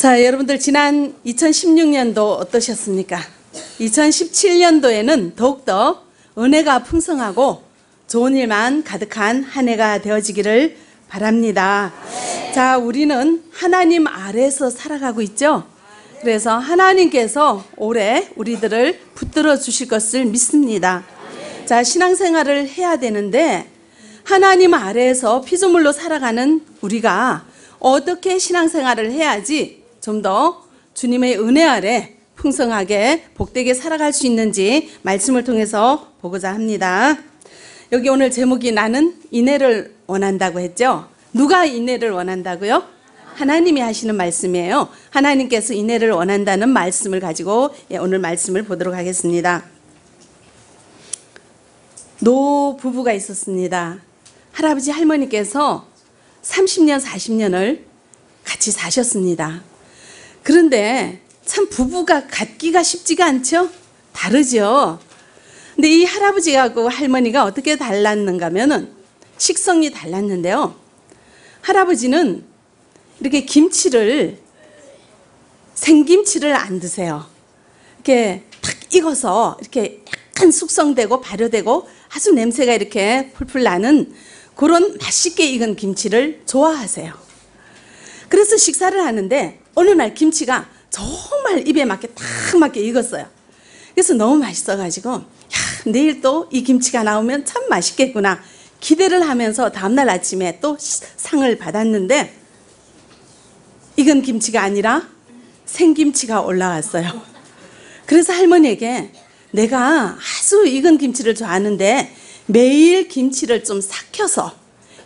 자, 여러분들 지난 2016년도 어떠셨습니까? 2017년도에는 더욱더 은혜가 풍성하고 좋은 일만 가득한 한 해가 되어지기를 바랍니다. 자, 우리는 하나님 아래에서 살아가고 있죠? 그래서 하나님께서 올해 우리들을 붙들어 주실 것을 믿습니다. 자, 신앙생활을 해야 되는데 하나님 아래에서 피조물로 살아가는 우리가 어떻게 신앙생활을 해야지 좀 더 주님의 은혜 아래 풍성하게 복되게 살아갈 수 있는지 말씀을 통해서 보고자 합니다. 여기 오늘 제목이 나는 인애를 원한다고 했죠? 누가 인애를 원한다고요? 하나님이 하시는 말씀이에요. 하나님께서 인애를 원한다는 말씀을 가지고 오늘 말씀을 보도록 하겠습니다. 노 부부가 있었습니다. 할아버지 할머니께서 30년 40년을 같이 사셨습니다. 그런데 참 부부가 같기가 쉽지가 않죠? 다르죠? 근데 이 할아버지하고 할머니가 어떻게 달랐는가 하면은 식성이 달랐는데요. 할아버지는 이렇게 김치를, 생김치를 안 드세요. 이렇게 탁 익어서 이렇게 약간 숙성되고 발효되고 아주 냄새가 이렇게 풀풀 나는 그런 맛있게 익은 김치를 좋아하세요. 그래서 식사를 하는데 어느 날 김치가 정말 입에 맞게 딱 맞게 익었어요. 그래서 너무 맛있어가지고 야, 내일 또 이 김치가 나오면 참 맛있겠구나 기대를 하면서 다음날 아침에 또 상을 받았는데 익은 김치가 아니라 생김치가 올라왔어요. 그래서 할머니에게 내가 아주 익은 김치를 좋아하는데 매일 김치를 좀 삭혀서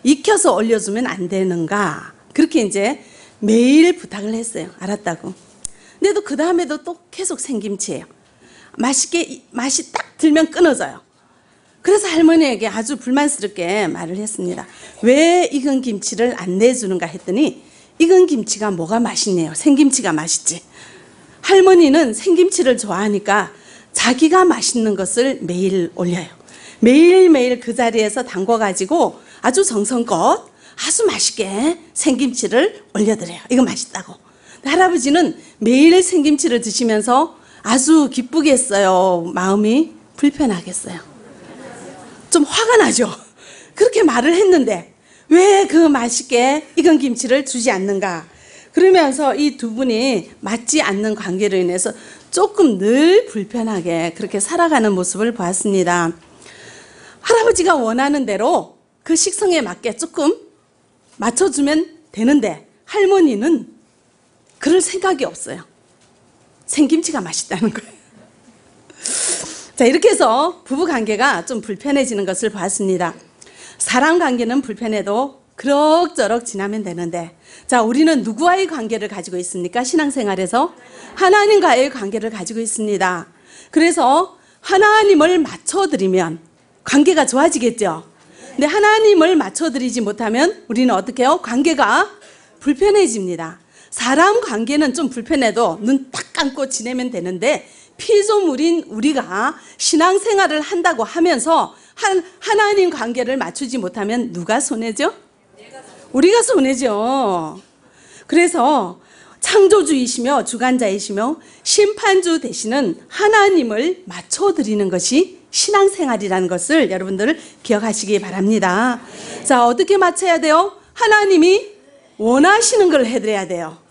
익혀서 올려주면 안 되는가 그렇게 이제 매일 부탁을 했어요. 알았다고. 근데도 그 다음에도 또 계속 생김치예요. 맛이 딱 들면 끊어져요. 그래서 할머니에게 아주 불만스럽게 말을 했습니다. 왜 익은 김치를 안 내주는가 했더니 익은 김치가 뭐가 맛있네요. 생김치가 맛있지. 할머니는 생김치를 좋아하니까 자기가 맛있는 것을 매일 올려요. 매일매일 그 자리에서 담궈가지고 아주 정성껏 아주 맛있게 생김치를 올려드려요. 이거 맛있다고. 할아버지는 매일 생김치를 드시면서 아주 기쁘겠어요. 마음이 불편하겠어요. 좀 화가 나죠. 그렇게 말을 했는데 왜 그 맛있게 익은 김치를 주지 않는가. 그러면서 이 두 분이 맞지 않는 관계로 인해서 조금 늘 불편하게 그렇게 살아가는 모습을 보았습니다. 할아버지가 원하는 대로 그 식성에 맞게 조금 맞춰주면 되는데 할머니는 그럴 생각이 없어요. 생김치가 맛있다는 거예요. 자, 이렇게 해서 부부관계가 좀 불편해지는 것을 봤습니다. 사람관계는 불편해도 그럭저럭 지나면 되는데 자, 우리는 누구와의 관계를 가지고 있습니까? 신앙생활에서 하나님과의 관계를 가지고 있습니다. 그래서 하나님을 맞춰드리면 관계가 좋아지겠죠. 근데 하나님을 맞춰드리지 못하면 우리는 어떻게 해요? 관계가 불편해집니다. 사람 관계는 좀 불편해도 눈 딱 감고 지내면 되는데 피조물인 우리가 신앙생활을 한다고 하면서 하나님 관계를 맞추지 못하면 누가 손해죠? 우리가 손해죠. 그래서 창조주이시며 주관자이시며 심판주 되시는 하나님을 맞춰드리는 것이 신앙생활이라는 것을 여러분들 기억하시기 바랍니다. 자, 어떻게 맞춰야 돼요? 하나님이 원하시는 걸 해드려야 돼요.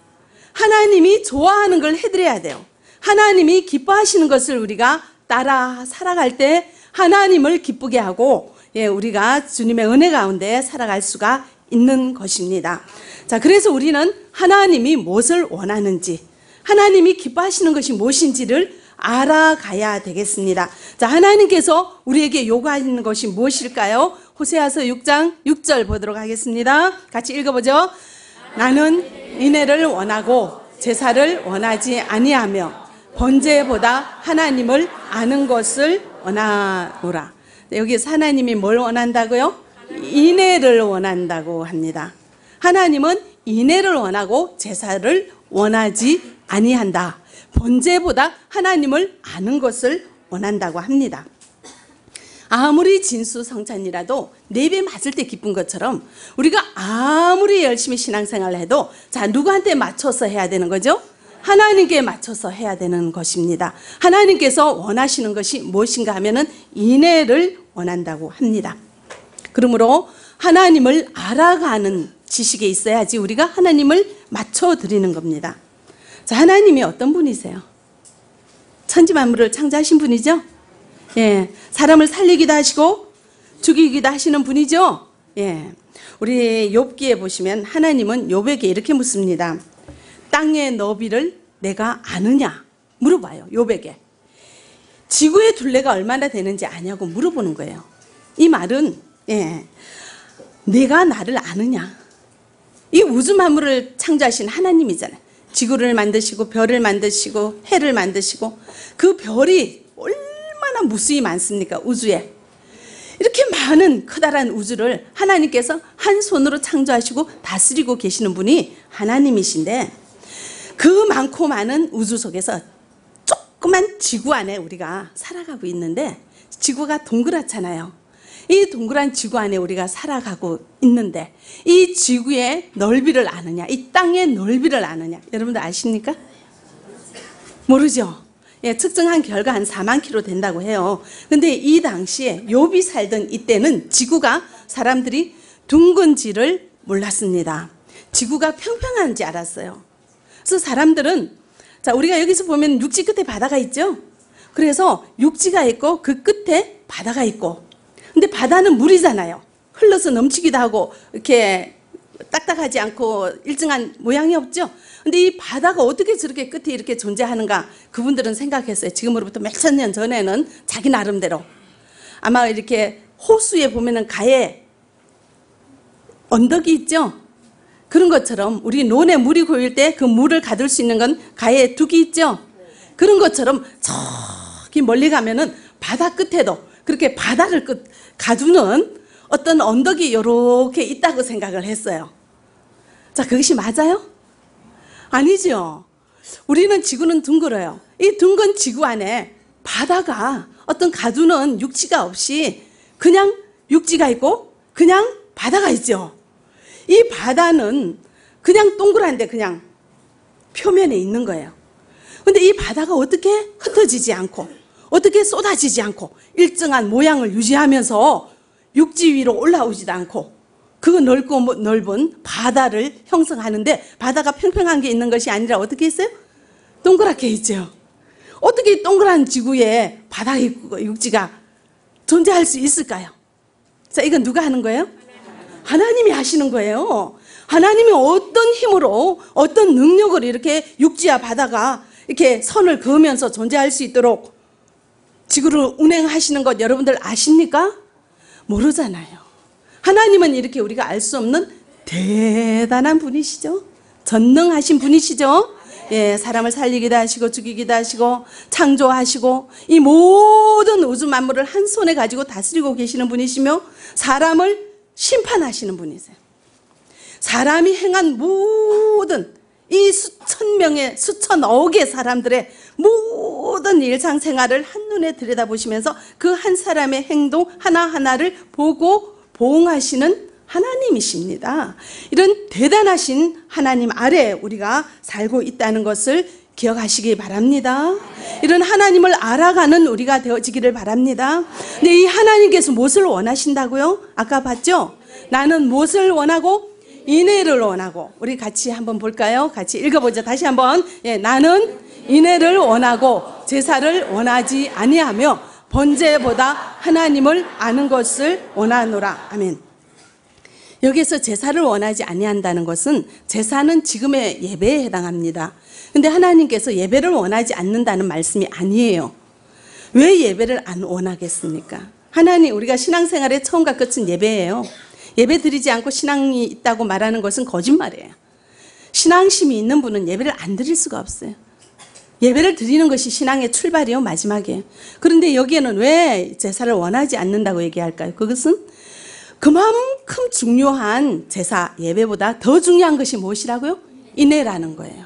하나님이 좋아하는 걸 해드려야 돼요. 하나님이 기뻐하시는 것을 우리가 따라 살아갈 때 하나님을 기쁘게 하고 우리가 주님의 은혜 가운데 살아갈 수가 있는 것입니다. 자, 그래서 우리는 하나님이 무엇을 원하는지 하나님이 기뻐하시는 것이 무엇인지를 알아가야 되겠습니다. 자, 하나님께서 우리에게 요구하는 것이 무엇일까요? 호세아서 6장 6절 보도록 하겠습니다. 같이 읽어보죠. 나는 인애를 원하고 제사를 원하지 아니하며 번제보다 하나님을 아는 것을 원하노라. 여기서 하나님이 뭘 원한다고요? 인애를 원한다고 합니다. 하나님은 인애를 원하고 제사를 원하지 아니한다. 번제보다 하나님을 아는 것을 원한다고 합니다. 아무리 진수성찬이라도 내 입에 맞을 때 기쁜 것처럼 우리가 아무리 열심히 신앙생활을 해도 자 누구한테 맞춰서 해야 되는 거죠? 하나님께 맞춰서 해야 되는 것입니다. 하나님께서 원하시는 것이 무엇인가 하면은 인애를 원한다고 합니다. 그러므로 하나님을 알아가는 지식에 있어야지 우리가 하나님을 맞춰드리는 겁니다. 자, 하나님이 어떤 분이세요? 천지만물을 창조하신 분이죠? 예, 사람을 살리기도 하시고 죽이기도 하시는 분이죠? 예, 우리 욥기에 보시면 하나님은 욥에게 이렇게 묻습니다. 땅의 너비를 내가 아느냐 물어봐요. 욥에게 지구의 둘레가 얼마나 되는지 아냐고 물어보는 거예요. 이 말은 예, 내가 나를 아느냐, 이 우주 만물을 창조하신 하나님이잖아요. 지구를 만드시고 별을 만드시고 해를 만드시고 그 별이 얼마나 무수히 많습니까? 우주에 이렇게 많은 커다란 우주를 하나님께서 한 손으로 창조하시고 다스리고 계시는 분이 하나님이신데 그 많고 많은 우주 속에서 조그만 지구 안에 우리가 살아가고 있는데 지구가 동그랗잖아요. 이 동그란 지구 안에 우리가 살아가고 있는데 이 지구의 넓이를 아느냐, 이 땅의 넓이를 아느냐, 여러분들 아십니까? 모르죠? 예, 측정한 결과 한 4만 킬로 된다고 해요. 근데 이 당시에 욥이 살던 이때는 지구가 사람들이 둥근지를 몰랐습니다. 지구가 평평한지 알았어요. 그래서 사람들은 자 우리가 여기서 보면 육지 끝에 바다가 있죠? 그래서 육지가 있고 그 끝에 바다가 있고 근데 바다는 물이잖아요. 흘러서 넘치기도 하고 이렇게 딱딱하지 않고 일정한 모양이 없죠. 근데 이 바다가 어떻게 저렇게 끝에 이렇게 존재하는가 그분들은 생각했어요. 지금으로부터 몇천 년 전에는 자기 나름대로 아마 이렇게 호수에 보면은 가에 언덕이 있죠. 그런 것처럼 우리 논에 물이 고일 때 그 물을 가둘 수 있는 건 가에 둑이 있죠. 그런 것처럼 저기 멀리 가면은 바다 끝에도 그렇게 바다를 가두는 어떤 언덕이 이렇게 있다고 생각을 했어요. 자, 그것이 맞아요? 아니죠. 우리는 지구는 둥글어요. 이 둥근 지구 안에 바다가 어떤 가두는 육지가 없이 그냥 육지가 있고 그냥 바다가 있죠. 이 바다는 그냥 동그란데 그냥 표면에 있는 거예요. 근데 이 바다가 어떻게 흩어지지 않고 어떻게 쏟아지지 않고 일정한 모양을 유지하면서 육지 위로 올라오지도 않고 그 넓고 넓은 바다를 형성하는데 바다가 평평한 게 있는 것이 아니라 어떻게 있어요? 동그랗게 있죠. 어떻게 동그란 지구에 바다 육지가 존재할 수 있을까요? 자, 이건 누가 하는 거예요? 하나님이 하시는 거예요. 하나님이 어떤 힘으로 어떤 능력을 이렇게 육지와 바다가 이렇게 선을 그으면서 존재할 수 있도록 지구를 운행하시는 것 여러분들 아십니까? 모르잖아요. 하나님은 이렇게 우리가 알 수 없는 대단한 분이시죠. 전능하신 분이시죠. 예, 사람을 살리기도 하시고 죽이기도 하시고 창조하시고 이 모든 우주 만물을 한 손에 가지고 다스리고 계시는 분이시며 사람을 심판하시는 분이세요. 사람이 행한 모든 이 수천 명의 수천억의 사람들의 모든 일상생활을 한눈에 들여다보시면서 그 한 사람의 행동 하나하나를 보고 보응하시는 하나님이십니다. 이런 대단하신 하나님 아래 우리가 살고 있다는 것을 기억하시기 바랍니다. 이런 하나님을 알아가는 우리가 되어지기를 바랍니다. 근데 이 하나님께서 무엇을 원하신다고요? 아까 봤죠? 나는 무엇을 원하고? 인애를 원하고. 우리 같이 한번 볼까요? 같이 읽어보죠. 다시 한번. 예, 나는 인애를 원하고 제사를 원하지 아니하며 번제보다 하나님을 아는 것을 원하노라. 아멘. 여기에서 제사를 원하지 아니한다는 것은 제사는 지금의 예배에 해당합니다. 근데 하나님께서 예배를 원하지 않는다는 말씀이 아니에요. 왜 예배를 안 원하겠습니까? 하나님, 우리가 신앙생활의 처음과 끝은 예배예요. 예배 드리지 않고 신앙이 있다고 말하는 것은 거짓말이에요. 신앙심이 있는 분은 예배를 안 드릴 수가 없어요. 예배를 드리는 것이 신앙의 출발이요, 마지막이에요. 그런데 여기에는 왜 제사를 원하지 않는다고 얘기할까요? 그것은 그만큼 중요한 제사, 예배보다 더 중요한 것이 무엇이라고요? 인애라는 거예요.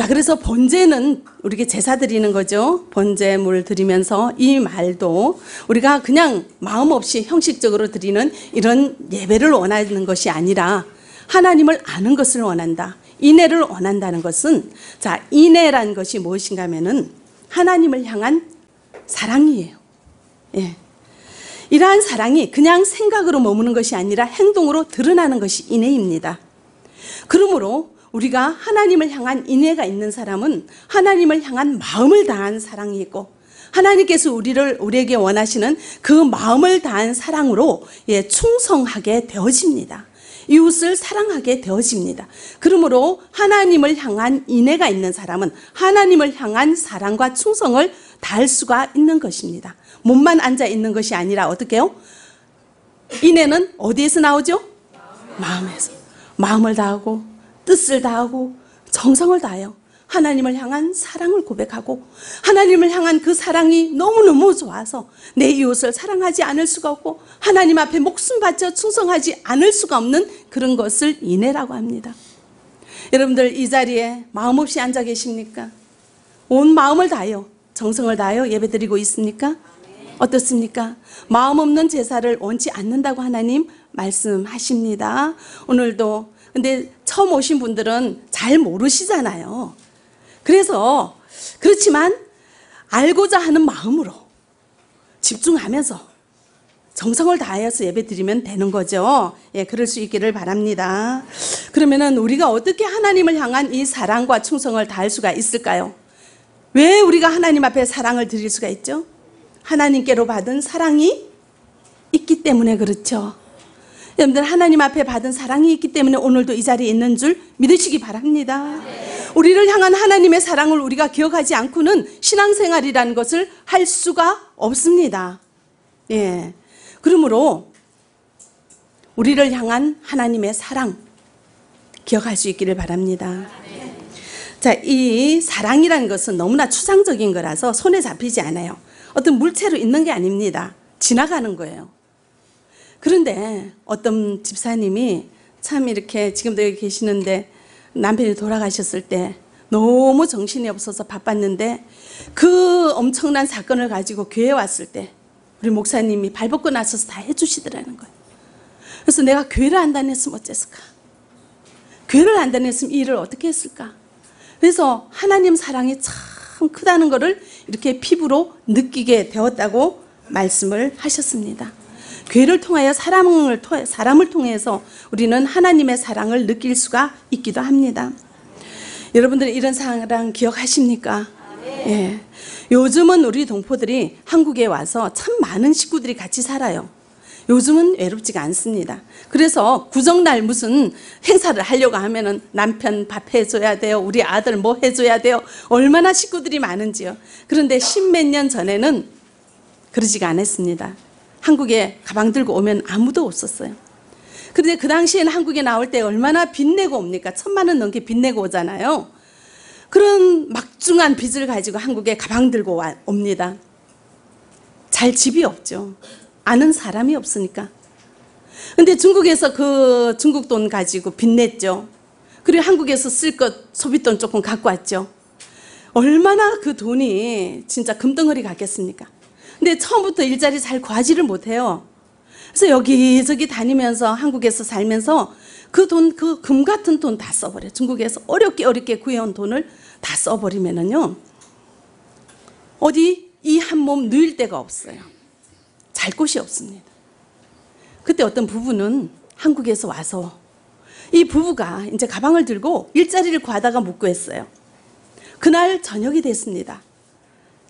자, 그래서 번제는 우리가 제사 드리는 거죠. 번제물 드리면서 이 말도 우리가 그냥 마음 없이 형식적으로 드리는 이런 예배를 원하는 것이 아니라 하나님을 아는 것을 원한다. 인애를 원한다는 것은, 자, 인애란 것이 무엇인가 하면은 하나님을 향한 사랑이에요. 예. 이러한 사랑이 그냥 생각으로 머무는 것이 아니라 행동으로 드러나는 것이 인애입니다. 그러므로 우리가 하나님을 향한 인애가 있는 사람은 하나님을 향한 마음을 다한 사랑이 있고, 하나님께서 우리에게 원하시는 그 마음을 다한 사랑으로, 예, 충성하게 되어집니다. 이웃을 사랑하게 되어집니다. 그러므로 하나님을 향한 인애가 있는 사람은 하나님을 향한 사랑과 충성을 다할 수가 있는 것입니다. 몸만 앉아 있는 것이 아니라 어떻게 해요? 인애는 어디에서 나오죠? 마음에서. 마음을 다하고 뜻을 다하고 정성을 다해요. 하나님을 향한 사랑을 고백하고, 하나님을 향한 그 사랑이 너무너무 좋아서 내 이웃을 사랑하지 않을 수가 없고 하나님 앞에 목숨 바쳐 충성하지 않을 수가 없는 그런 것을 인애라고 합니다. 여러분들 이 자리에 마음 없이 앉아 계십니까? 온 마음을 다해요. 정성을 다해요. 예배드리고 있습니까? 어떻습니까? 마음 없는 제사를 원치 않는다고 하나님 말씀하십니다. 오늘도. 근데 처음 오신 분들은 잘 모르시잖아요. 그래서 그렇지만 알고자 하는 마음으로 집중하면서 정성을 다해서 예배드리면 되는 거죠. 예, 그럴 수 있기를 바랍니다. 그러면은 우리가 어떻게 하나님을 향한 이 사랑과 충성을 다할 수가 있을까요? 왜 우리가 하나님 앞에 사랑을 드릴 수가 있죠? 하나님께로 받은 사랑이 있기 때문에 그렇죠. 여러분들 하나님 앞에 받은 사랑이 있기 때문에 오늘도 이 자리에 있는 줄 믿으시기 바랍니다. 우리를 향한 하나님의 사랑을 우리가 기억하지 않고는 신앙생활이라는 것을 할 수가 없습니다. 예. 그러므로 우리를 향한 하나님의 사랑 기억할 수 있기를 바랍니다. 자, 이 사랑이라는 것은 너무나 추상적인 거라서 손에 잡히지 않아요. 어떤 물체로 있는 게 아닙니다. 지나가는 거예요. 그런데 어떤 집사님이 참 이렇게 지금도 여기 계시는데 남편이 돌아가셨을 때 너무 정신이 없어서 바빴는데 그 엄청난 사건을 가지고 교회에 왔을 때 우리 목사님이 발벗고 나서서 다 해주시더라는 거예요. 그래서 내가 교회를 안 다녔으면 어땠을까? 교회를 안 다녔으면 이 일을 어떻게 했을까? 그래서 하나님 사랑이 참 크다는 거를 이렇게 피부로 느끼게 되었다고 말씀을 하셨습니다. 교회를 통하여 사람을 통해서 우리는 하나님의 사랑을 느낄 수가 있기도 합니다. 여러분들 이런 사랑 기억하십니까? 예. 요즘은 우리 동포들이 한국에 와서 참 많은 식구들이 같이 살아요. 요즘은 외롭지가 않습니다. 그래서 구정날 무슨 행사를 하려고 하면은 남편 밥 해줘야 돼요. 우리 아들 뭐 해줘야 돼요. 얼마나 식구들이 많은지요. 그런데 십몇 년 전에는 그러지가 않았습니다. 한국에 가방 들고 오면 아무도 없었어요. 그런데 그 당시에는 한국에 나올 때 얼마나 빚내고 옵니까? 1000만 원 넘게 빚내고 오잖아요. 그런 막중한 빚을 가지고 한국에 가방 들고 옵니다. 잘 집이 없죠. 아는 사람이 없으니까. 근데 중국에서 그 중국 돈 가지고 빚냈죠. 그리고 한국에서 쓸 것 소비돈 조금 갖고 왔죠. 얼마나 그 돈이 진짜 금덩어리 같겠습니까? 근데 처음부터 일자리 잘 구하지를 못해요. 그래서 여기저기 다니면서 한국에서 살면서 그 돈, 그 금 같은 돈 다 써버려요. 중국에서 어렵게 구해온 돈을 다 써버리면은요. 어디 이 한 몸 누일 데가 없어요. 잘 곳이 없습니다. 그때 어떤 부부는 한국에서 와서 이 부부가 이제 가방을 들고 일자리를 구하다가 못 구했어요. 그날 저녁이 됐습니다.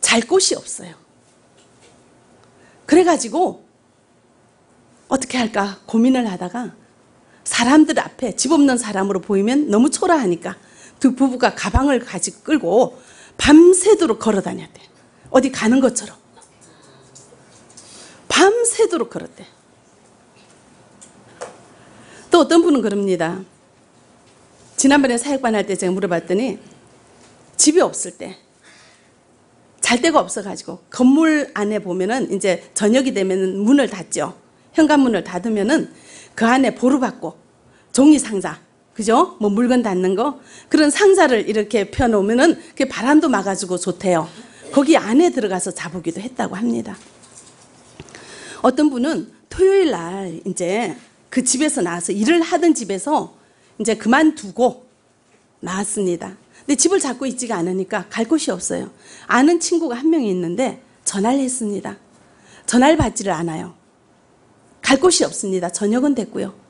잘 곳이 없어요. 그래가지고 어떻게 할까 고민을 하다가 사람들 앞에 집 없는 사람으로 보이면 너무 초라하니까 두 부부가 가방을 가지고 끌고 밤새도록 걸어다녔대. 어디 가는 것처럼. 밤새도록 걸었대. 또 어떤 분은 그럽니다. 지난번에 사역반 할 때 제가 물어봤더니 집이 없을 때 잘 데가 없어가지고 건물 안에 보면은 이제 저녁이 되면은 문을 닫죠. 현관문을 닫으면은 그 안에 보루받고 종이 상자, 그죠? 뭐 물건 닿는 거 그런 상자를 이렇게 펴놓으면은 그게 바람도 막아주고 좋대요. 거기 안에 들어가서 자보기도 했다고 합니다. 어떤 분은 토요일 날 이제 그 집에서 나와서 일을 하던 집에서 이제 그만두고 나왔습니다. 근데 집을 잡고 있지가 않으니까 갈 곳이 없어요. 아는 친구가 한 명이 있는데 전화를 했습니다. 전화를 받지를 않아요. 갈 곳이 없습니다. 저녁은 됐고요.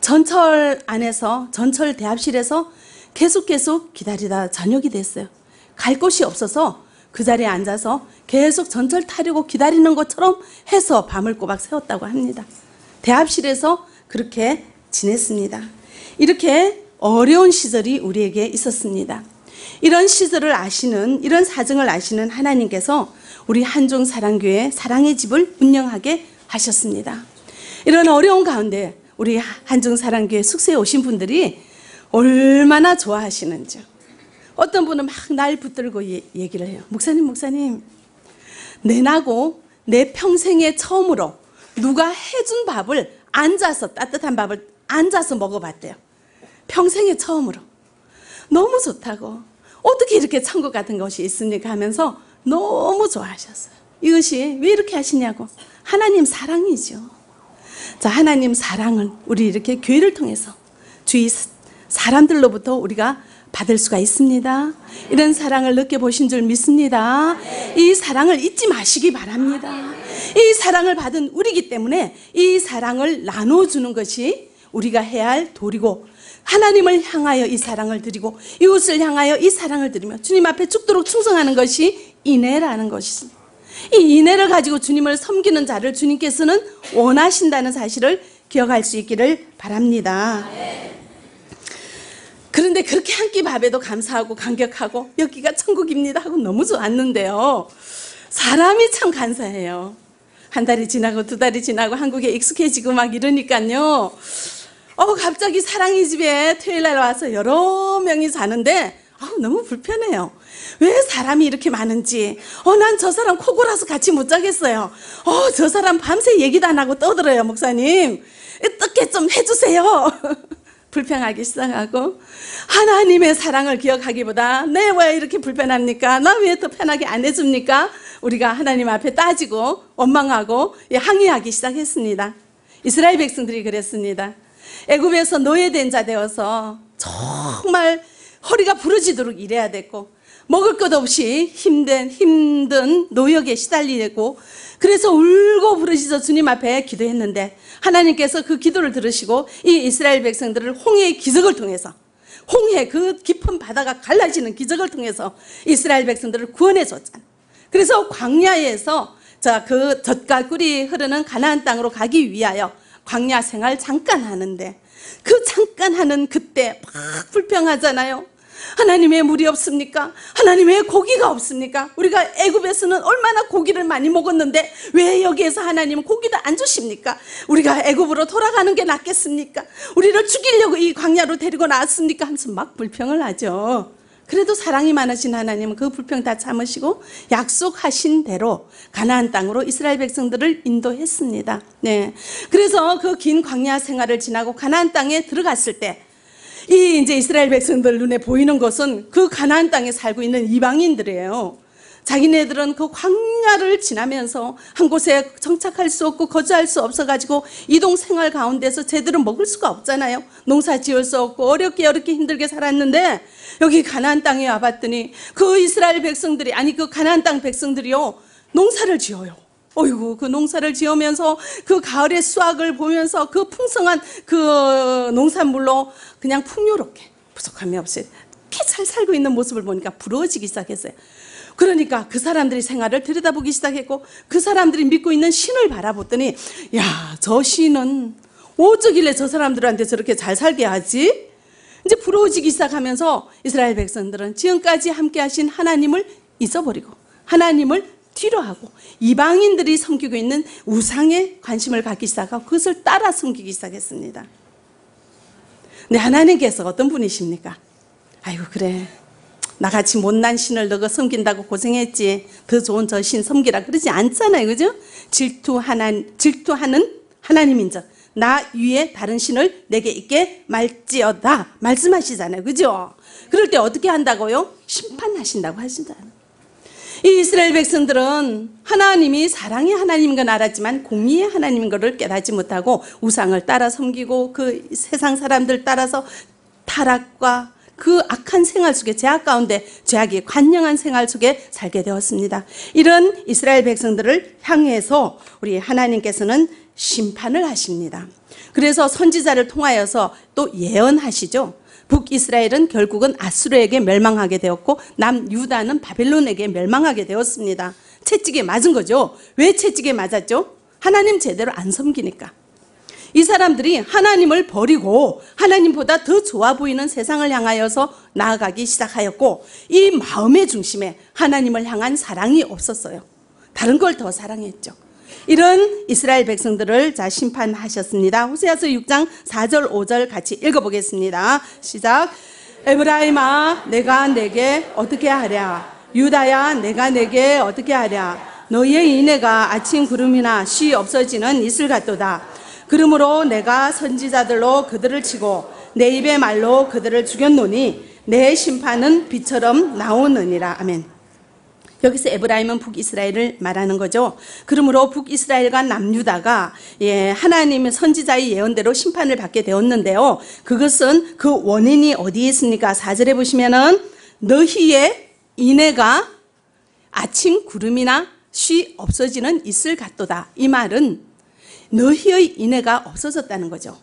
전철 안에서 전철 대합실에서 계속 기다리다 저녁이 됐어요. 갈 곳이 없어서 그 자리에 앉아서 계속 전철 타려고 기다리는 것처럼 해서 밤을 꼬박 새웠다고 합니다. 대합실에서 그렇게 지냈습니다. 이렇게 어려운 시절이 우리에게 있었습니다. 이런 시절을 아시는, 이런 사정을 아시는 하나님께서 우리 한중사랑교회 사랑의 집을 운영하게 하셨습니다. 이런 어려운 가운데 우리 한중사랑교회 숙소에 오신 분들이 얼마나 좋아하시는지. 어떤 분은 막 날 붙들고 얘기를 해요. 목사님, 내 나고 내 평생에 처음으로 누가 해준 밥을 앉아서, 따뜻한 밥을 앉아서 먹어봤대요. 평생에 처음으로. 너무 좋다고. 어떻게 이렇게 천국 같은 것이 있습니까? 하면서 너무 좋아하셨어요. 이것이 왜 이렇게 하시냐고. 하나님 사랑이죠. 자, 하나님 사랑은 우리 이렇게 교회를 통해서 주위 사람들로부터 우리가 받을 수가 있습니다. 이런 사랑을 느껴보신 줄 믿습니다. 이 사랑을 잊지 마시기 바랍니다. 이 사랑을 받은 우리이기 때문에 이 사랑을 나눠주는 것이 우리가 해야 할 도리고, 하나님을 향하여 이 사랑을 드리고 이웃을 향하여 이 사랑을 드리며 주님 앞에 죽도록 충성하는 것이 인애라는 것이지, 이 인애를 가지고 주님을 섬기는 자를 주님께서는 원하신다는 사실을 기억할 수 있기를 바랍니다. 그런데 그렇게 한 끼 밥에도 감사하고 감격하고 여기가 천국입니다 하고 너무 좋았는데요. 사람이 참 간사해요. 한 달이 지나고 두 달이 지나고 한국에 익숙해지고 막 이러니까요. 갑자기 사랑의 집에 토요일 날 와서 여러 명이 사는데 너무 불편해요. 왜 사람이 이렇게 많은지. 난 저 사람 코 골아서 같이 못 자겠어요. 저 사람 밤새 얘기도 안 하고 떠들어요. 목사님 어떻게 좀 해주세요. 불평하기 시작하고, 하나님의 사랑을 기억하기보다 네, 왜 이렇게 불편합니까? 나 왜 더 편하게 안 해줍니까? 우리가 하나님 앞에 따지고 원망하고 항의하기 시작했습니다. 이스라엘 백성들이 그랬습니다. 애굽에서 노예된 자 되어서 정말 허리가 부러지도록 일해야 됐고, 먹을 것 없이 힘든 노역에 시달리고, 그래서 울고 부르짖어 주님 앞에 기도했는데 하나님께서 그 기도를 들으시고 이 이스라엘 백성들을 홍해의 기적을 통해서, 홍해 그 깊은 바다가 갈라지는 기적을 통해서 이스라엘 백성들을 구원해 줬잖아요. 그래서 광야에서 그 젖과 꿀이 흐르는 가나안 땅으로 가기 위하여 광야 생활 잠깐 하는데, 그 잠깐 하는 그때 막 불평하잖아요. 하나님 왜 물이 없습니까? 하나님 왜 고기가 없습니까? 우리가 애굽에서는 얼마나 고기를 많이 먹었는데 왜 여기에서 하나님은 고기도 안 주십니까? 우리가 애굽으로 돌아가는 게 낫겠습니까? 우리를 죽이려고 이 광야로 데리고 나왔습니까? 하면서 막 불평을 하죠. 그래도 사랑이 많으신 하나님은 그 불평 다 참으시고 약속하신 대로 가나안 땅으로 이스라엘 백성들을 인도했습니다. 네. 그래서 그 긴 광야 생활을 지나고 가나안 땅에 들어갔을 때 이 이제 이스라엘 백성들 눈에 보이는 것은 그 가나안 땅에 살고 있는 이방인들이에요. 자기네들은 그 광야를 지나면서 한 곳에 정착할 수 없고 거주할 수 없어가지고 이동 생활 가운데서 제대로 먹을 수가 없잖아요. 농사 지을 수 없고 어렵게 힘들게 살았는데, 여기 가나안 땅에 와봤더니 그 이스라엘 백성들이, 아니 그 가나안 땅 백성들이요, 농사를 지어요. 어이구, 그 농사를 지으면서 그 가을의 수확을 보면서 그 풍성한 그 농산물로 그냥 풍요롭게 부족함이 없이 이렇게 잘 살고 있는 모습을 보니까 부러워지기 시작했어요. 그러니까 그 사람들이 생활을 들여다보기 시작했고, 그 사람들이 믿고 있는 신을 바라봤더니, 야, 저 신은 어쩌길래 저 사람들한테 저렇게 잘 살게 하지? 이제 부러워지기 시작하면서 이스라엘 백성들은 지금까지 함께 하신 하나님을 잊어버리고 하나님을 뒤로 하고 이방인들이 섬기고 있는 우상에 관심을 갖기 시작하고 그것을 따라 섬기기 시작했습니다. 근데 하나님께서 어떤 분이십니까? 아이고, 그래, 나같이 못난 신을 너가 섬긴다고 고생했지, 더 좋은 저 신 섬기라 그러지 않잖아요. 그죠? 질투하는 하나님인 적, 나 위에 다른 신을 내게 있게 말지어다 말씀하시잖아요. 그죠? 그럴 때 어떻게 한다고요? 심판하신다고 하신다는. 이 이스라엘 백성들은 하나님이 사랑의 하나님인 건 알았지만 공의의 하나님인 것을 깨닫지 못하고 우상을 따라 섬기고 그 세상 사람들 따라서 타락과 그 악한 생활 속에 죄악 가운데 죄악이 관영한 생활 속에 살게 되었습니다. 이런 이스라엘 백성들을 향해서 우리 하나님께서는 심판을 하십니다. 그래서 선지자를 통하여서 또 예언하시죠. 북이스라엘은 결국은 아수르에게 멸망하게 되었고 남유다는 바벨론에게 멸망하게 되었습니다. 채찍에 맞은 거죠. 왜 채찍에 맞았죠? 하나님 제대로 안 섬기니까. 이 사람들이 하나님을 버리고 하나님보다 더 좋아 보이는 세상을 향하여서 나아가기 시작하였고 이 마음의 중심에 하나님을 향한 사랑이 없었어요. 다른 걸 더 사랑했죠. 이런 이스라엘 백성들을 자 심판하셨습니다. 호세아서 6장 4절 5절 같이 읽어보겠습니다. 시작. 에브라임아 내가 내게 어떻게 하랴. 유다야 내가 내게 어떻게 하랴. 너희의 인애가 아침 구름이나 쉬 없어지는 이슬 같도다. 그러므로 내가 선지자들로 그들을 치고 내 입의 말로 그들을 죽였노니 내 심판은 비처럼 나오느니라. 아멘. 여기서 에브라임은 북이스라엘을 말하는 거죠. 그러므로 북이스라엘과 남유다가 하나님의 선지자의 예언대로 심판을 받게 되었는데요. 그것은 그 원인이 어디에 있습니까? 4절에 보시면은 너희의 인애가 아침 구름이나 쉬 없어지는 이슬 같도다. 이 말은 너희의 인애가 없어졌다는 거죠.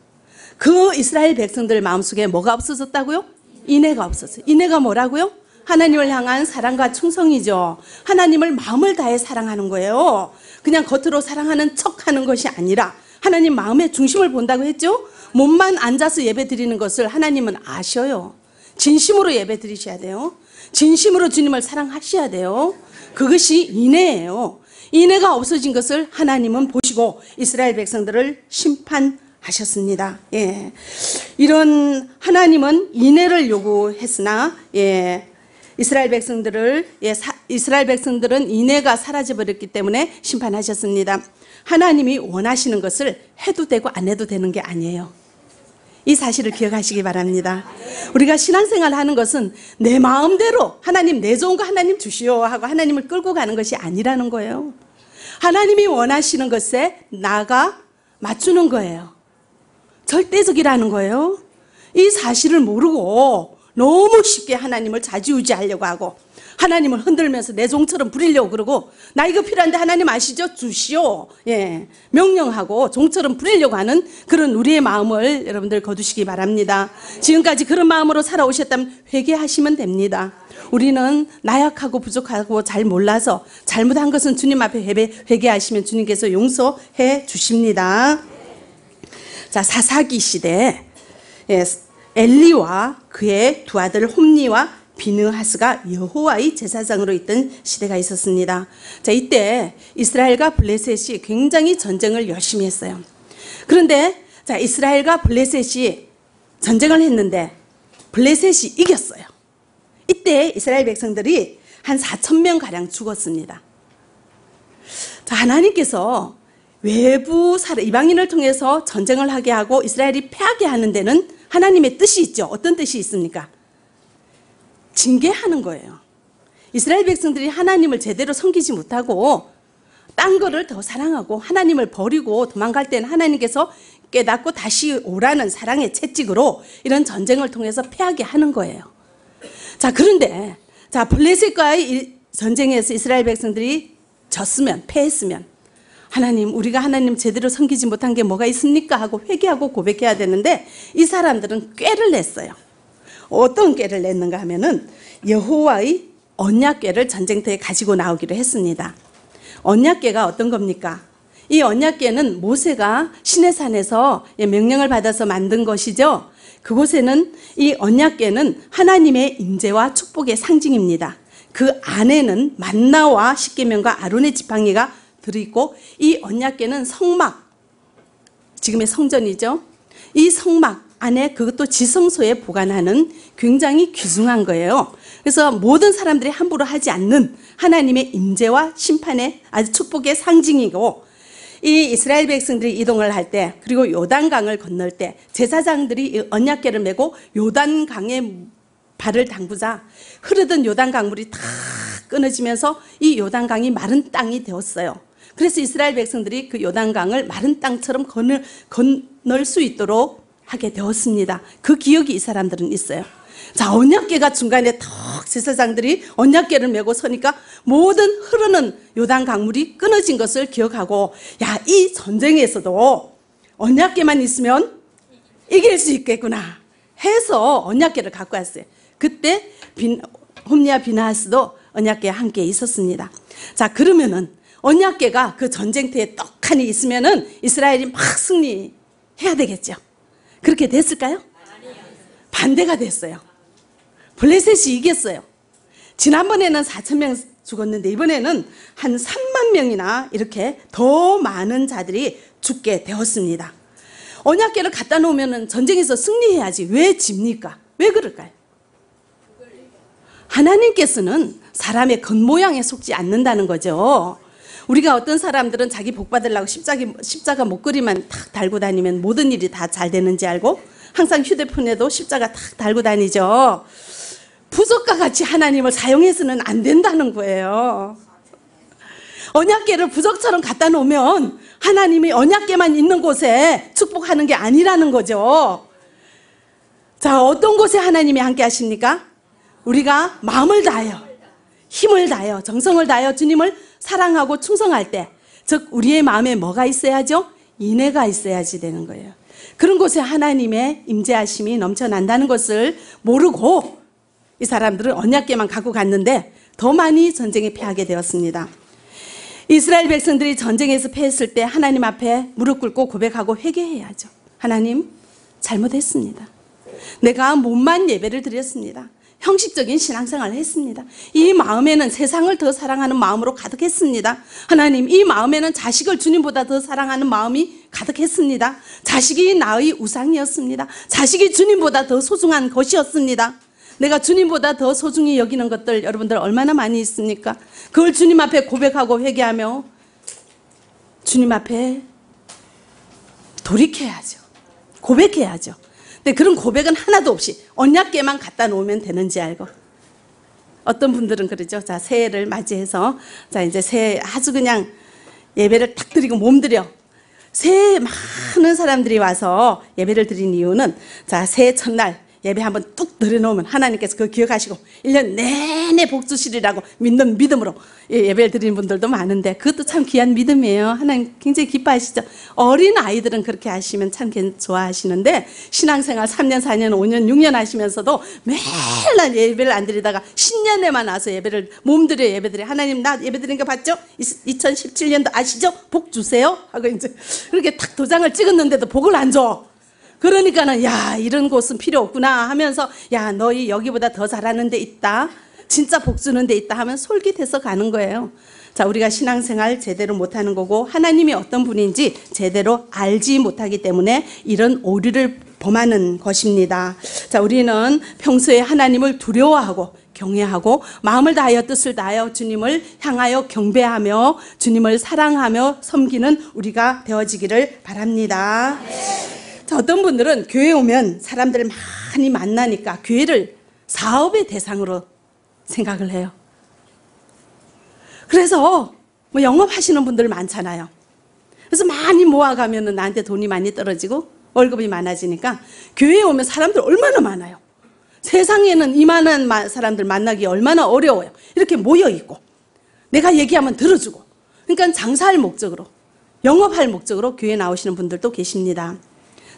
그 이스라엘 백성들 마음속에 뭐가 없어졌다고요? 인애가 없어졌어요. 인애가 뭐라고요? 하나님을 향한 사랑과 충성이죠. 하나님을 마음을 다해 사랑하는 거예요. 그냥 겉으로 사랑하는 척하는 것이 아니라 하나님 마음의 중심을 본다고 했죠. 몸만 앉아서 예배 드리는 것을 하나님은 아셔요. 진심으로 예배 드리셔야 돼요. 진심으로 주님을 사랑하셔야 돼요. 그것이 인애예요. 인애가 없어진 것을 하나님은 보시고 이스라엘 백성들을 심판하셨습니다. 예, 이런 하나님은 인애를 요구했으나 이스라엘 백성들은 인애가 사라져버렸기 때문에 심판하셨습니다. 하나님이 원하시는 것을 해도 되고 안 해도 되는 게 아니에요. 이 사실을 기억하시기 바랍니다. 우리가 신앙생활 하는 것은 내 마음대로 하나님 내 좋은 거 하나님 주시오 하고 하나님을 끌고 가는 것이 아니라는 거예요. 하나님이 원하시는 것에 나가 맞추는 거예요. 절대적이라는 거예요. 이 사실을 모르고 너무 쉽게 하나님을 좌지우지하려고 하고 하나님을 흔들면서 내 종처럼 부리려고 그러고 나 이거 필요한데 하나님 아시죠? 주시오. 예, 명령하고 종처럼 부리려고 하는 그런 우리의 마음을 여러분들 거두시기 바랍니다. 지금까지 그런 마음으로 살아오셨다면 회개하시면 됩니다. 우리는 나약하고 부족하고 잘 몰라서 잘못한 것은 주님 앞에 회개하시면 주님께서 용서해 주십니다. 자, 사사기 시대에 엘리와 그의 두 아들 홈니와 비느하스가 여호와의 제사장으로 있던 시대가 있었습니다. 자, 이때 이스라엘과 블레셋이 굉장히 전쟁을 열심히 했어요. 그런데 자, 이스라엘과 블레셋이 전쟁을 했는데 블레셋이 이겼어요. 이때 이스라엘 백성들이 한 4,000명 가량 죽었습니다. 자, 하나님께서 외부 이방인을 통해서 전쟁을 하게 하고 이스라엘이 패하게 하는 데는 하나님의 뜻이 있죠. 어떤 뜻이 있습니까? 징계하는 거예요. 이스라엘 백성들이 하나님을 제대로 섬기지 못하고 딴 거를 더 사랑하고 하나님을 버리고 도망갈 때는 하나님께서 깨닫고 다시 오라는 사랑의 채찍으로 이런 전쟁을 통해서 패하게 하는 거예요. 자, 그런데 자, 블레셋과의 전쟁에서 이스라엘 백성들이 졌으면 패했으면 하나님, 우리가 하나님 제대로 섬기지 못한 게 뭐가 있습니까? 하고 회개하고 고백해야 되는데 이 사람들은 꾀를 냈어요. 어떤 꾀를 냈는가 하면은 여호와의 언약궤를 전쟁터에 가지고 나오기로 했습니다. 언약궤가 어떤 겁니까? 이 언약궤는 모세가 시내산에서 명령을 받아서 만든 것이죠. 그곳에는 이 언약궤는 하나님의 임재와 축복의 상징입니다. 그 안에는 만나와 십계명과 아론의 지팡이가 들어있고 이 언약궤는 성막, 지금의 성전이죠. 이 성막 안에 그것도 지성소에 보관하는 굉장히 귀중한 거예요. 그래서 모든 사람들이 함부로 하지 않는 하나님의 임재와 심판의 아주 축복의 상징이고 이 이스라엘 백성들이 이동을 할 때 그리고 요단강을 건널 때 제사장들이 언약궤를 메고 요단강에 발을 담그자 흐르던 요단강물이 다 끊어지면서 이 요단강이 마른 땅이 되었어요. 그래서 이스라엘 백성들이 그 요단강을 마른 땅처럼 건널 수 있도록 하게 되었습니다. 그 기억이 이 사람들은 있어요. 자, 언약궤가 중간에 턱 제사장들이 언약궤를 메고 서니까 모든 흐르는 요단 강물이 끊어진 것을 기억하고, 야, 이 전쟁에서도 언약궤만 있으면 이길 수 있겠구나 해서 언약궤를 갖고 왔어요. 그때 홈리와 비나하스도 언약궤와 함께 있었습니다. 자, 그러면은 언약궤가 그 전쟁터에 떡하니 있으면은 이스라엘이 막 승리해야 되겠죠. 그렇게 됐을까요? 반대가 됐어요. 블레셋이 이겼어요. 지난번에는 4,000명 죽었는데 이번에는 한 3만 명이나 이렇게 더 많은 자들이 죽게 되었습니다. 언약궤를 갖다 놓으면 전쟁에서 승리해야지 왜 집니까? 왜 그럴까요? 하나님께서는 사람의 겉모양에 속지 않는다는 거죠. 우리가 어떤 사람들은 자기 복 받으려고 십자가 목걸이만 탁 달고 다니면 모든 일이 다 잘 되는지 알고 항상 휴대폰에도 십자가 탁 달고 다니죠. 부적과 같이 하나님을 사용해서는 안 된다는 거예요. 언약궤를 부적처럼 갖다 놓으면 하나님이 언약궤만 있는 곳에 축복하는 게 아니라는 거죠. 자, 어떤 곳에 하나님이 함께 하십니까? 우리가 마음을 다하여, 힘을 다하여, 정성을 다하여 주님을 사랑하고 충성할 때, 즉 우리의 마음에 뭐가 있어야죠? 인애가 있어야지 되는 거예요. 그런 곳에 하나님의 임재하심이 넘쳐난다는 것을 모르고 이 사람들은 언약궤만 갖고 갔는데 더 많이 전쟁에 패하게 되었습니다. 이스라엘 백성들이 전쟁에서 패했을 때 하나님 앞에 무릎 꿇고 고백하고 회개해야죠. 하나님, 잘못했습니다. 내가 몸만 예배를 드렸습니다. 형식적인 신앙생활을 했습니다. 이 마음에는 세상을 더 사랑하는 마음으로 가득했습니다. 하나님, 이 마음에는 자식을 주님보다 더 사랑하는 마음이 가득했습니다. 자식이 나의 우상이었습니다. 자식이 주님보다 더 소중한 것이었습니다. 내가 주님보다 더 소중히 여기는 것들 여러분들 얼마나 많이 있습니까? 그걸 주님 앞에 고백하고 회개하며 주님 앞에 돌이켜야죠. 고백해야죠. 근데 그런 고백은 하나도 없이 언약궤만 갖다 놓으면 되는지 알고. 어떤 분들은 그러죠. 자, 새해를 맞이해서 자, 이제 새해 아주 그냥 예배를 탁 드리고 몸들여. 새해 많은 사람들이 와서 예배를 드린 이유는, 자, 새해 첫날 예배 한번 뚝 들여놓으면 하나님께서 그거 기억하시고 1년 내내 복 주시리라고 믿는 믿음으로 예배를 드리는 분들도 많은데 그것도 참 귀한 믿음이에요. 하나님 굉장히 기뻐하시죠. 어린 아이들은 그렇게 하시면 참 좋아하시는데 신앙생활 3년, 4년, 5년, 6년 하시면서도 매일날 예배를 안 드리다가 신년에만 와서 예배를 몸들여 예배드려. 하나님, 나 예배드린 거 봤죠? 2017년도 아시죠? 복 주세요 하고 이제 그렇게 탁 도장을 찍었는데도 복을 안 줘. 그러니까는, 야, 이런 곳은 필요 없구나 하면서, 야, 너희 여기보다 더 잘하는 데 있다, 진짜 복 주는 데 있다 하면 솔깃해서 가는 거예요. 자, 우리가 신앙생활 제대로 못하는 거고 하나님이 어떤 분인지 제대로 알지 못하기 때문에 이런 오류를 범하는 것입니다. 자, 우리는 평소에 하나님을 두려워하고 경외하고 마음을 다하여 뜻을 다하여 주님을 향하여 경배하며 주님을 사랑하며 섬기는 우리가 되어지기를 바랍니다. 네. 자, 어떤 분들은 교회 오면 사람들 많이 만나니까 교회를 사업의 대상으로 생각을 해요. 그래서 뭐 영업하시는 분들 많잖아요. 그래서 많이 모아가면은 나한테 돈이 많이 떨어지고 월급이 많아지니까 교회에 오면 사람들 얼마나 많아요. 세상에는 이만한 사람들 만나기 얼마나 어려워요. 이렇게 모여있고 내가 얘기하면 들어주고, 그러니까 장사할 목적으로, 영업할 목적으로 교회 나오시는 분들도 계십니다.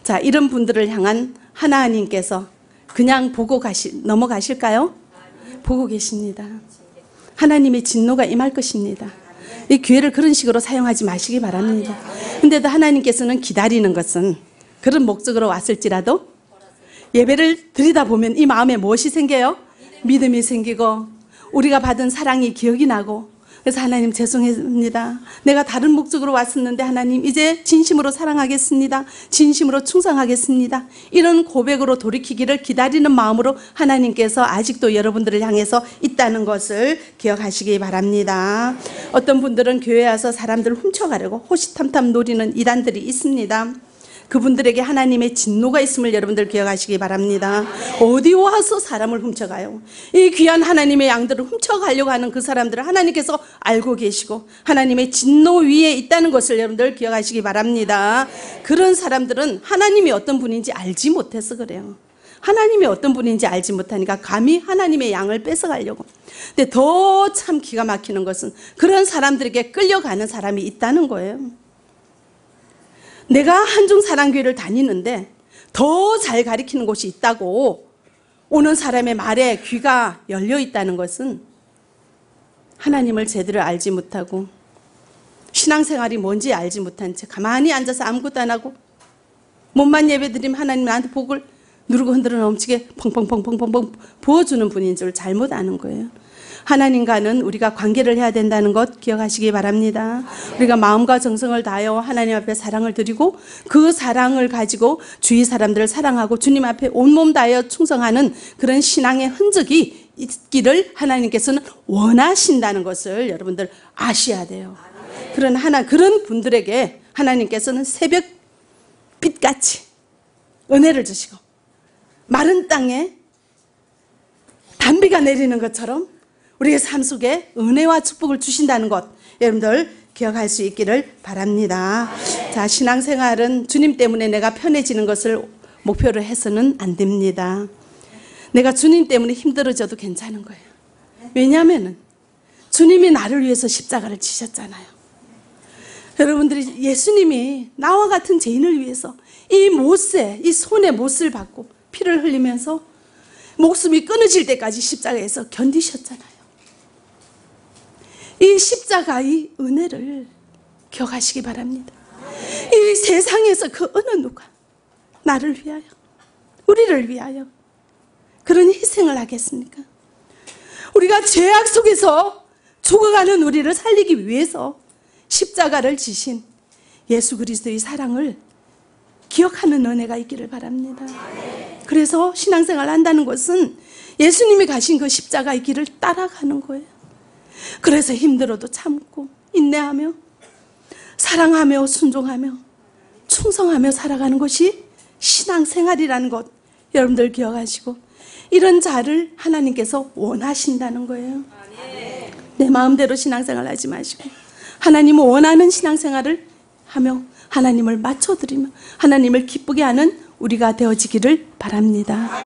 자, 이런 분들을 향한 하나님께서 그냥 보고 넘어가실까요? 보고 계십니다. 하나님의 진노가 임할 것입니다. 이 기회를 그런 식으로 사용하지 마시기 바랍니다. 근데도 하나님께서는 기다리는 것은 그런 목적으로 왔을지라도 예배를 드리다 보면 이 마음에 무엇이 생겨요? 믿음이 생기고 우리가 받은 사랑이 기억이 나고 그래서 하나님 죄송합니다. 내가 다른 목적으로 왔었는데 하나님 이제 진심으로 사랑하겠습니다. 진심으로 충성하겠습니다. 이런 고백으로 돌이키기를 기다리는 마음으로 하나님께서 아직도 여러분들을 향해서 있다는 것을 기억하시기 바랍니다. 어떤 분들은 교회에 와서 사람들 훔쳐가려고 호시탐탐 노리는 이단들이 있습니다. 그분들에게 하나님의 진노가 있음을 여러분들 기억하시기 바랍니다. 어디 와서 사람을 훔쳐가요? 이 귀한 하나님의 양들을 훔쳐가려고 하는 그 사람들을 하나님께서 알고 계시고 하나님의 진노 위에 있다는 것을 여러분들 기억하시기 바랍니다. 그런 사람들은 하나님이 어떤 분인지 알지 못해서 그래요. 하나님이 어떤 분인지 알지 못하니까 감히 하나님의 양을 뺏어가려고. 근데 더 참 기가 막히는 것은 그런 사람들에게 끌려가는 사람이 있다는 거예요. 내가 한중사랑교회를 다니는데 더 잘 가리키는 곳이 있다고 오는 사람의 말에 귀가 열려 있다는 것은 하나님을 제대로 알지 못하고 신앙생활이 뭔지 알지 못한 채 가만히 앉아서 아무것도 안 하고 몸만 예배드리면 하나님 나한테 복을 누르고 흔들어 넘치게 펑펑펑펑펑펑 부어주는 분인 줄 잘못 아는 거예요. 하나님과는 우리가 관계를 해야 된다는 것 기억하시기 바랍니다. 우리가 마음과 정성을 다하여 하나님 앞에 사랑을 드리고 그 사랑을 가지고 주위 사람들을 사랑하고 주님 앞에 온몸 다하여 충성하는 그런 신앙의 흔적이 있기를 하나님께서는 원하신다는 것을 여러분들 아셔야 돼요. 그런 분들에게 하나님께서는 새벽 빛같이 은혜를 주시고 마른 땅에 단비가 내리는 것처럼 우리의 삶 속에 은혜와 축복을 주신다는 것 여러분들 기억할 수 있기를 바랍니다. 자, 신앙생활은 주님 때문에 내가 편해지는 것을 목표로 해서는 안 됩니다. 내가 주님 때문에 힘들어져도 괜찮은 거예요. 왜냐하면 주님이 나를 위해서 십자가를 지셨잖아요. 여러분들이 예수님이 나와 같은 죄인을 위해서 이 못에, 이 손에 못을 받고 피를 흘리면서 목숨이 끊어질 때까지 십자가에서 견디셨잖아요. 이 십자가의 은혜를 기억하시기 바랍니다. 이 세상에서 그 어느 누가 나를 위하여, 우리를 위하여 그런 희생을 하겠습니까? 우리가 죄악 속에서 죽어가는 우리를 살리기 위해서 십자가를 지신 예수 그리스도의 사랑을 기억하는 은혜가 있기를 바랍니다. 그래서 신앙생활을 한다는 것은 예수님이 가신 그 십자가의 길을 따라가는 거예요. 그래서 힘들어도 참고 인내하며 사랑하며 순종하며 충성하며 살아가는 것이 신앙생활이라는 것 여러분들 기억하시고 이런 자를 하나님께서 원하신다는 거예요. 내 마음대로 신앙생활 하지 마시고 하나님은 원하는 신앙생활을 하며 하나님을 맞춰드리며 하나님을 기쁘게 하는 우리가 되어지기를 바랍니다.